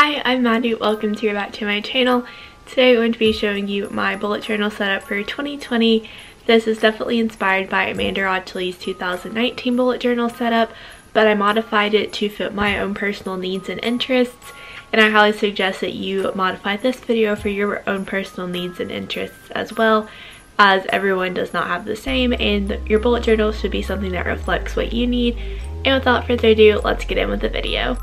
Hi, I'm Mandy, welcome to back to my channel. Today I'm going to be showing you my bullet journal setup for 2020. This is definitely inspired by Amanda Rochely's 2019 bullet journal setup, but I modified it to fit my own personal needs and interests, and I highly suggest that you modify this video for your own personal needs and interests as well, as everyone does not have the same, and your bullet journal should be something that reflects what you need. And without further ado, let's get in with the video.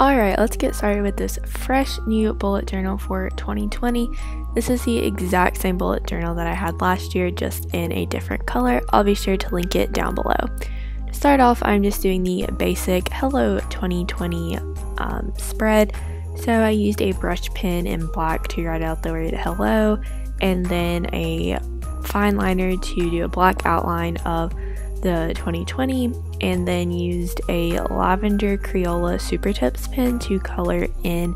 Alright, let's get started with this fresh new bullet journal for 2020. This is the exact same bullet journal that I had last year, just in a different color. I'll be sure to link it down below. To start off, I'm just doing the basic Hello 2020 spread. So I used a brush pen in black to write out the word hello, and then a fine liner to do a black outline of the 2020, and then used a lavender Crayola Super Tips pen to color in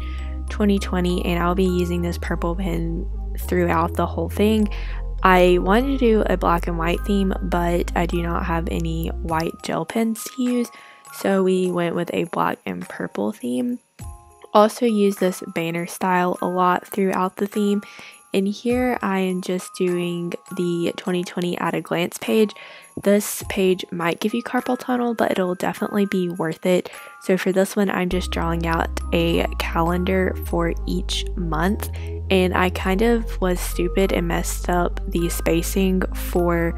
2020, and I'll be using this purple pen throughout the whole thing. I wanted to do a black and white theme, but I do not have any white gel pens to use, so we went with a black and purple theme. Also used this banner style a lot throughout the theme. And here I am just doing the 2020 at a glance page. This page might give you carpal tunnel, but it'll definitely be worth it. So for this one, I'm just drawing out a calendar for each month. And I kind of was stupid and messed up the spacing for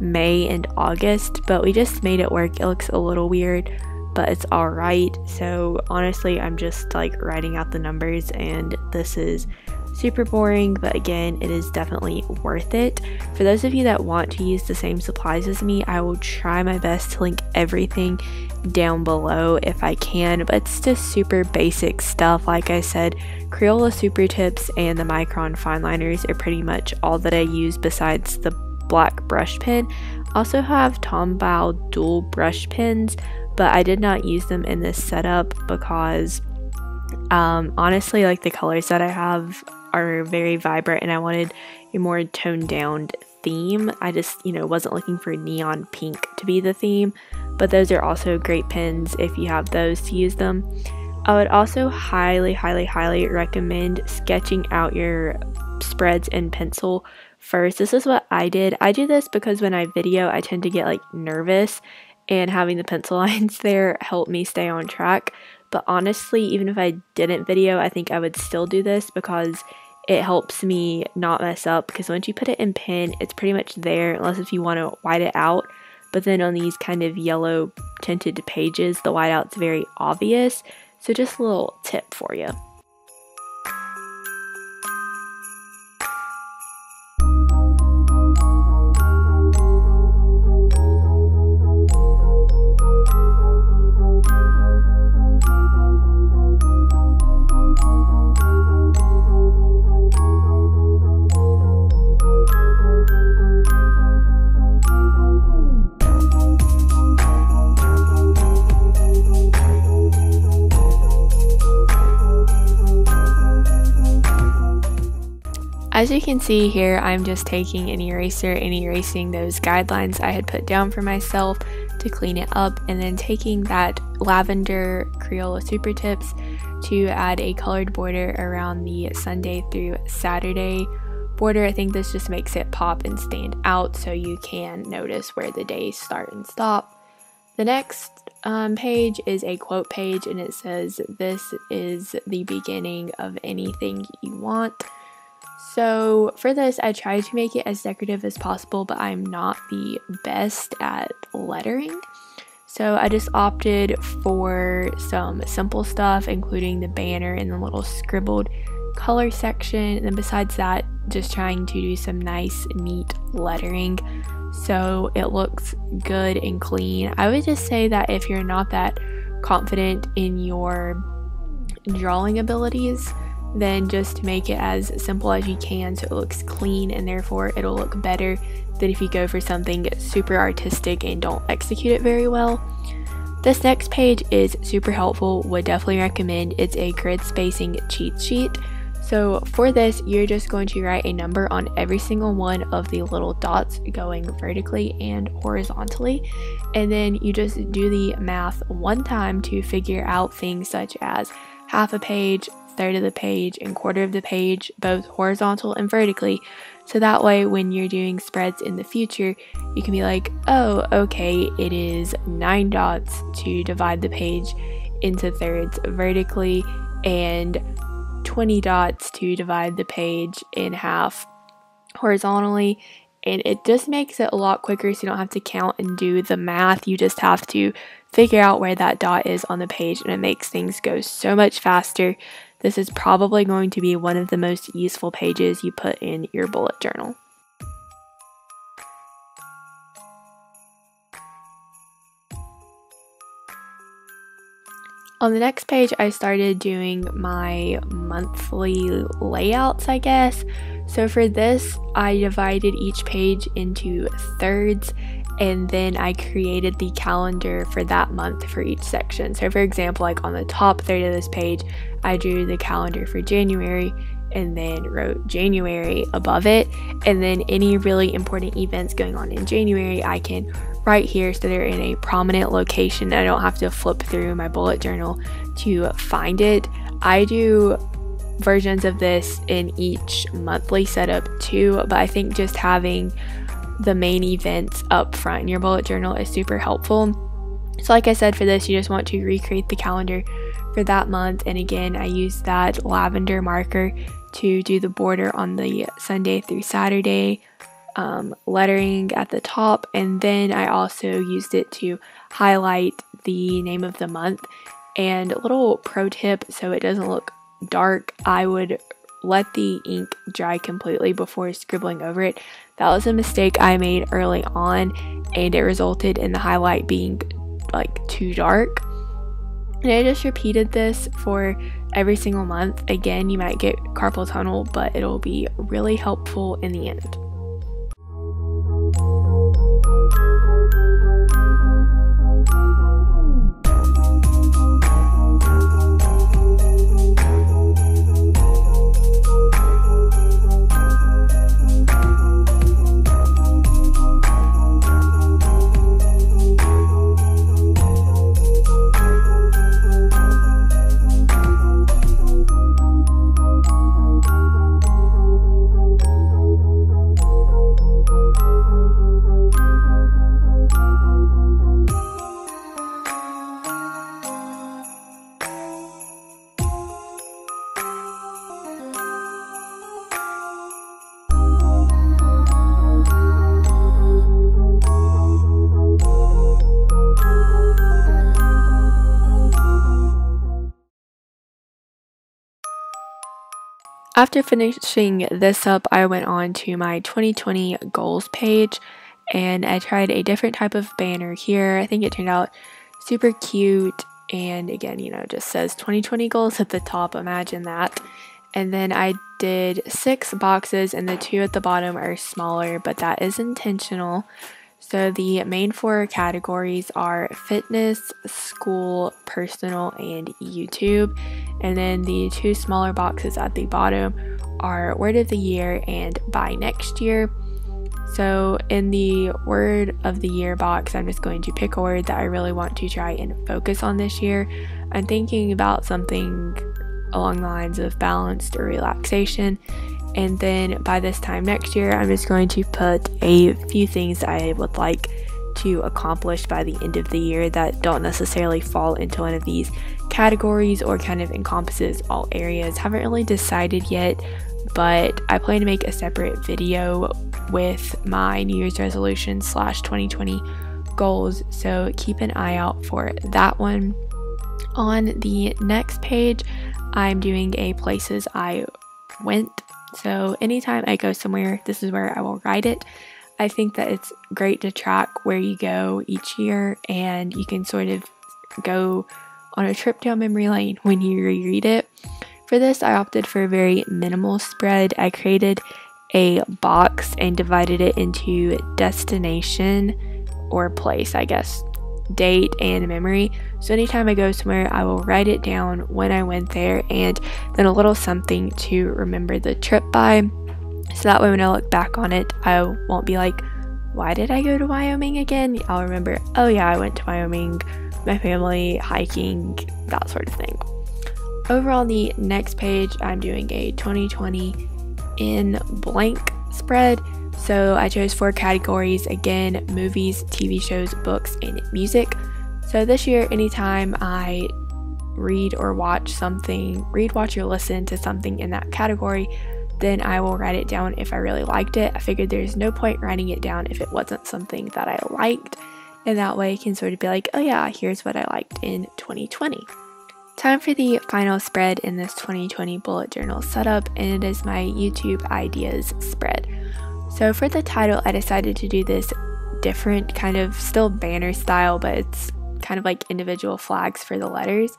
May and August, but we just made it work. It looks a little weird, but it's all right. So honestly, I'm just like writing out the numbers, and this is super boring, but again, it is definitely worth it. For those of you that want to use the same supplies as me, I will try my best to link everything down below if I can, but it's just super basic stuff. Like I said, Crayola Super Tips and the Micron Fineliners are pretty much all that I use besides the black brush pen. Also have Tombow Dual Brush Pens, but I did not use them in this setup because honestly, like, the colors that I have are very vibrant, and I wanted a more toned down theme. I just, you know, wasn't looking for neon pink to be the theme, but those are also great pens if you have those to use them. I would also highly recommend sketching out your spreads in pencil first. This is what I did. I do this because when I video, I tend to get like nervous, and having the pencil lines there helped me stay on track. But honestly, even if I didn't video, I think I would still do this because it helps me not mess up, because once you put it in pen, it's pretty much there, unless if you want to white it out. But then on these kind of yellow tinted pages, the whiteout's very obvious. So just a little tip for you. As you can see here, I'm just taking an eraser and erasing those guidelines I had put down for myself to clean it up, and then taking that lavender Crayola Super Tips to add a colored border around the Sunday through Saturday border. I think this just makes it pop and stand out, so you can notice where the days start and stop. The next page is a quote page, and it says, "This is the beginning of anything you want." So for this, I tried to make it as decorative as possible, but I'm not the best at lettering. So I just opted for some simple stuff, including the banner and the little scribbled color section. And then besides that, just trying to do some nice, neat lettering so it looks good and clean. I would just say that if you're not that confident in your drawing abilities, then just make it as simple as you can so it looks clean, and therefore it'll look better than if you go for something super artistic and don't execute it very well. This next page is super helpful, would definitely recommend. It's a grid spacing cheat sheet. So for this, you're just going to write a number on every single one of the little dots going vertically and horizontally, and then you just do the math one time to figure out things such as half a page, third of the page and quarter of the page, both horizontal and vertically, so that way when you're doing spreads in the future, you can be like, oh, okay, it is 9 dots to divide the page into thirds vertically and 20 dots to divide the page in half horizontally. And it just makes it a lot quicker, so you don't have to count and do the math. You just have to figure out where that dot is on the page, and it makes things go so much faster. This is probably going to be one of the most useful pages you put in your bullet journal. On the next page, I started doing my monthly layouts, I guess. So for this, I divided each page into thirds, and then I created the calendar for that month for each section. So for example, like on the top third of this page, I drew the calendar for January, and then wrote January above it, and then any really important events going on in January I can write here so they're in a prominent location. I don't have to flip through my bullet journal to find it. I do versions of this in each monthly setup too, but I think just having the main events up front in your bullet journal is super helpful. So like I said, for this, you just want to recreate the calendar for that month. And again, I used that lavender marker to do the border on the Sunday through Saturday lettering at the top. And then I also used it to highlight the name of the month. And a little pro tip, so it doesn't look dark, I would let the ink dry completely before scribbling over it. That was a mistake I made early on, and it resulted in the highlight being like too dark. And I just repeated this for every single month. Again, you might get carpal tunnel, but it'll be really helpful in the end. After finishing this up, I went on to my 2020 goals page, and I tried a different type of banner here. I think it turned out super cute, and again, you know, it just says 2020 goals at the top, imagine that. And then I did 6 boxes, and the 2 at the bottom are smaller, but that is intentional. So the main 4 categories are fitness, school, personal, and YouTube. And then the 2 smaller boxes at the bottom are word of the year and by next year. So in the word of the year box, I'm just going to pick a word that I really want to try and focus on this year. I'm thinking about something along the lines of balanced or relaxation. And then by this time next year, I'm just going to put a few things that I would like to accomplish by the end of the year that don't necessarily fall into one of these categories or kind of encompasses all areas. Haven't really decided yet, but I plan to make a separate video with my New Year's resolution / 2020 goals, so keep an eye out for that one. On the next page, I'm doing a places I went. So anytime I go somewhere, this is where I will write it. I think that it's great to track where you go each year, and you can sort of go on a trip down memory lane when you reread it. For this, I opted for a very minimal spread. I created a box and divided it into destination or place, I guess, date, and memory. So anytime I go somewhere, I will write it down when I went there, and then a little something to remember the trip by. So that way when I look back on it, I won't be like, why did I go to Wyoming again? I'll remember, oh yeah, I went to Wyoming, my family, hiking, that sort of thing. Over on the next page, I'm doing a 2020 in blank spread. So I chose 4 categories, again, movies, TV shows, books, and music. So this year, anytime I read or watch something, read, watch, or listen to something in that category, then I will write it down if I really liked it. I figured there's no point writing it down if it wasn't something that I liked, and that way I can sort of be like, oh yeah, here's what I liked in 2020. Time for the final spread in this 2020 bullet journal setup, and it is my YouTube ideas spread. So for the title, I decided to do this different kind of still banner style, but it's kind of like individual flags for the letters.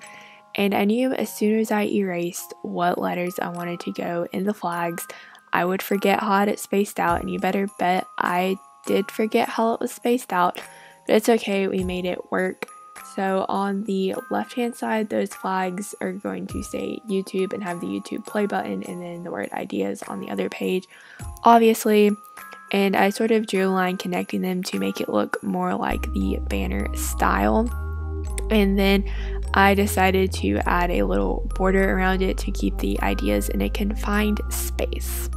And I knew as soon as I erased what letters I wanted to go in the flags, I would forget how it spaced out, and you better bet I did forget how it was spaced out, but it's okay, we made it work. So on the left-hand side, those flags are going to say YouTube and have the YouTube play button, and then the word ideas on the other page, obviously. And I sort of drew a line connecting them to make it look more like the banner style. And then I decided to add a little border around it to keep the ideas in a confined space.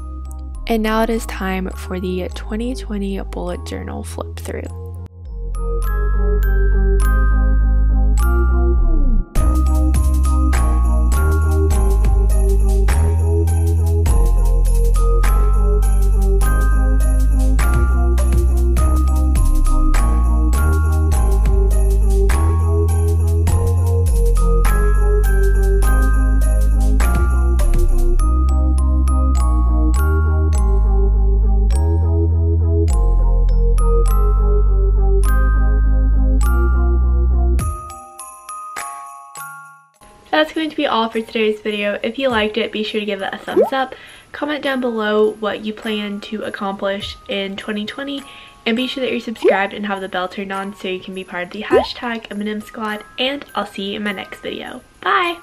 And now it is time for the 2020 bullet journal flip through. That's going to be all for today's video. If you liked it, be sure to give it a thumbs up, comment down below what you plan to accomplish in 2020, and be sure that you're subscribed and have the bell turned on so you can be part of the #M&M Squad, and I'll see you in my next video. Bye!